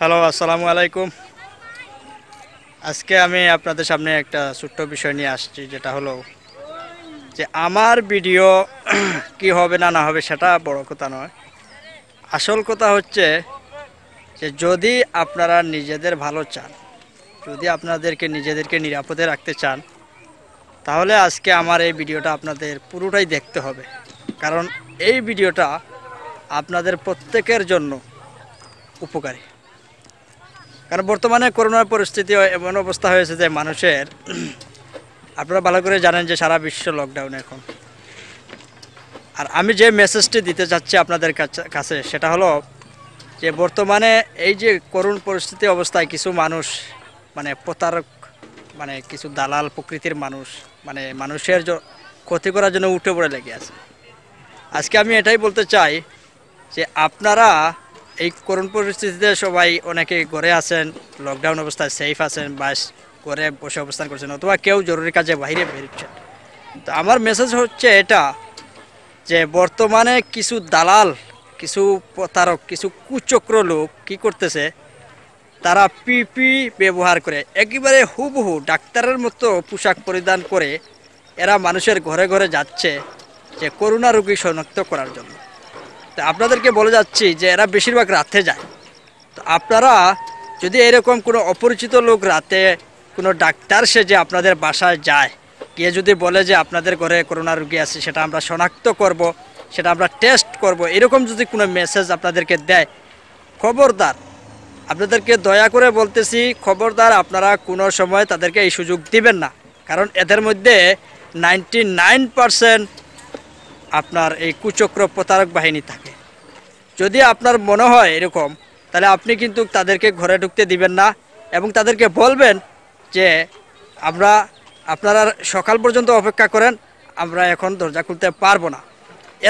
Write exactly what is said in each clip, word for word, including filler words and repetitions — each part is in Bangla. হ্যালো আসসালামু আলাইকুম আজকে আমি আপনাদের সামনে একটা ছোট্ট বিষয় নিয়ে আসছি যেটা হলো যে আমার ভিডিও কি হবে না না হবে সেটা বড় কথা নয় আসল কথা হচ্ছে যে যদি আপনারা নিজেদের ভালো চান যদি আপনাদেরকে নিজেদেরকে নিরাপদে রাখতে চান তাহলে আজকে আমার এই ভিডিওটা আপনাদের পুরোটাই দেখতে হবে কারণ এই ভিডিওটা আপনাদের প্রত্যেকের জন্য উপকারী কারণ বর্তমানে করোনার পরিস্থিতি এমন অবস্থা হয়েছে যে মানুষের আপনারা ভালো করে জানেন যে সারা বিশ্ব লকডাউন এখন আর আমি যে মেসেজটি দিতে যাচ্ছি আপনাদের কাছে সেটা হলো যে বর্তমানে এই যে করুণ পরিস্থিতি অবস্থায় কিছু মানুষ মানে প্রতারক মানে কিছু দালাল প্রকৃতির মানুষ মানে মানুষের ক্ষতি করার জন্য উঠে পড়ে লেগে আছে আজকে আমি এটাই বলতে চাই যে আপনারা এই করোনা পরিস্থিতিতে সবাই অনেকে ঘরে আছেন লকডাউন অবস্থায় সেফ আছেন বা ঘরে বসে অবস্থান করছেন অথবা কেউ জরুরি কাজে বাইরে বেরোচ্ছেন তো আমার মেসেজ হচ্ছে এটা যে বর্তমানে কিছু দালাল কিছু প্রতারক কিছু কুচক্র লোক কী করতেছে তারা পিপি ব্যবহার করে একেবারে হুবহু ডাক্তারের মতো পোশাক পরিধান করে এরা মানুষের ঘরে ঘরে যাচ্ছে যে করোনা রোগী শনাক্ত করার জন্য তো আপনাদেরকে বলে যাচ্ছি যে এরা বেশিরভাগ রাতে যায় তো আপনারা যদি এরকম কোনো অপরিচিত লোক রাতে কোনো ডাক্তার সে যে আপনাদের বাসায় যায় গিয়ে যদি বলে যে আপনাদের ঘরে করোনা রোগী আছে সেটা আমরা শনাক্ত করব সেটা আমরা টেস্ট করব এরকম যদি কোনো মেসেজ আপনাদেরকে দেয় খবরদার আপনাদেরকে দয়া করে বলতেছি খবরদার আপনারা কোনো সময় তাদেরকে এই সুযোগ দিবেন না কারণ এদের মধ্যে নাইনটি নাইন পারসেন্ট আপনার এই কুচক্র প্রতারক বাহিনী থাকে যদি আপনার মনে হয় এরকম তাহলে আপনি কিন্তু তাদেরকে ঘরে ঢুকতে দিবেন না এবং তাদেরকে বলবেন যে আমরা আপনারা সকাল পর্যন্ত অপেক্ষা করেন আমরা এখন দরজা খুলতে পারবো না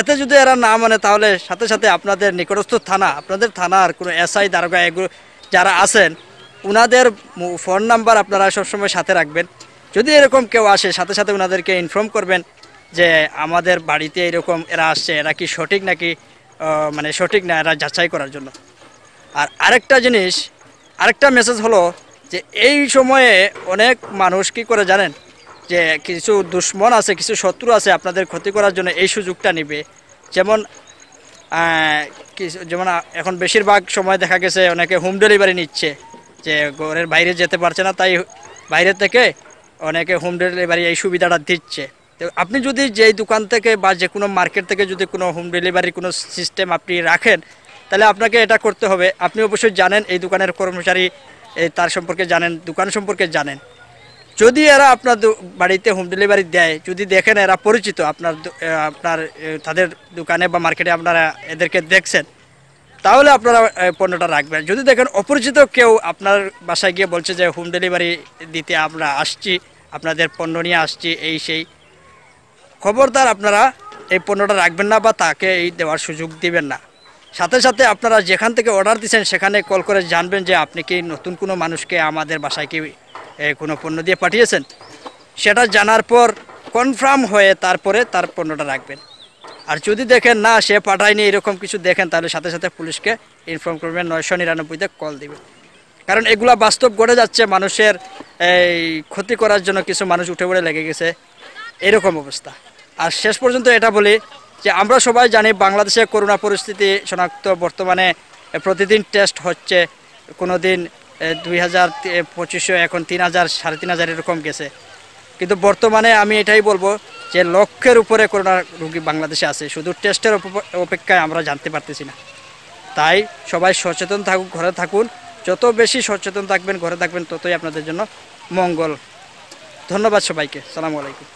এতে যদি এরা না মানে তাহলে সাথে সাথে আপনাদের নিকটস্থ থানা আপনাদের থানার কোনো এসআই দারোগা এগুলো যারা আছেন ওনাদের ফোন নাম্বার আপনারা সবসময় সাথে রাখবেন যদি এরকম কেউ আসে সাথে সাথে ওনাদেরকে ইনফর্ম করবেন যে আমাদের বাড়িতে এরকম এরা আসছে এরা কি সঠিক নাকি মানে সঠিক না এরা যাচাই করার জন্য আর আরেকটা জিনিস আরেকটা মেসেজ হলো যে এই সময়ে অনেক মানুষ কি করে জানেন যে কিছু দুশ্মন আছে কিছু শত্রু আছে আপনাদের ক্ষতি করার জন্য এই সুযোগটা নেবে যেমন যেমন এখন বেশিরভাগ সময় দেখা গেছে অনেকে হোম ডেলিভারি নিচ্ছে যে ঘরের বাইরে যেতে পারছে না তাই বাইরে থেকে অনেকে হোম ডেলিভারি এই সুবিধাটা দিচ্ছে আপনি যদি যেই দোকান থেকে বা যে কোনো মার্কেট থেকে যদি কোনো হোম ডেলিভারি কোনো সিস্টেম আপনি রাখেন তাহলে আপনাকে এটা করতে হবে আপনি অবশ্যই জানেন এই দোকানের কর্মচারী তার সম্পর্কে জানেন দোকান সম্পর্কে জানেন যদি এরা আপনার বাড়িতে হোম ডেলিভারি দেয় যদি দেখেন এরা পরিচিত আপনার আপনার তাদের দোকানে বা মার্কেটে আপনারা এদেরকে দেখছেন তাহলে আপনারা পণ্যটা রাখবেন যদি দেখেন অপরিচিত কেউ আপনার বাসায় গিয়ে বলছে যে হোম ডেলিভারি দিতে আমরা আসছি আপনাদের পণ্য নিয়ে আসছি এই সেই খবরদার আপনারা এই পণ্যটা রাখবেন না বা তাকে এই দেওয়ার সুযোগ দিবেন না সাথে সাথে আপনারা যেখান থেকে অর্ডার দিচ্ছেন সেখানে কল করে জানবেন যে আপনি কি নতুন কোনো মানুষকে আমাদের বাসায় কি কোনো পণ্য দিয়ে পাঠিয়েছেন সেটা জানার পর কনফার্ম হয়ে তারপরে তার পণ্যটা রাখবেন আর যদি দেখেন না সে পাঠায়নি এরকম কিছু দেখেন তাহলে সাথে সাথে পুলিশকে ইনফর্ম করবেন নয়শো নিরানব্বইতে কল দিবেন কারণ এগুলা বাস্তব ঘটে যাচ্ছে মানুষের এই ক্ষতি করার জন্য কিছু মানুষ উঠে পড়ে লেগে গেছে এরকম অবস্থা আর শেষ পর্যন্ত এটা বলি যে আমরা সবাই জানি বাংলাদেশে করোনা পরিস্থিতি শনাক্ত বর্তমানে প্রতিদিন টেস্ট হচ্ছে কোনো দিন দুই হাজার পঁচিশশো এখন তিন হাজার সাড়ে তিন হাজার এরকম গেছে কিন্তু বর্তমানে আমি এটাই বলবো যে লক্ষের উপরে করোনা রোগী বাংলাদেশে আছে শুধু টেস্টের অপেক্ষায় আমরা জানতে পারতেছি না তাই সবাই সচেতন থাকুক ঘরে থাকুন যত বেশি সচেতন থাকবেন ঘরে থাকবেন ততই আপনাদের জন্য মঙ্গল ধন্যবাদ সবাইকে আসসালামু আলাইকুম।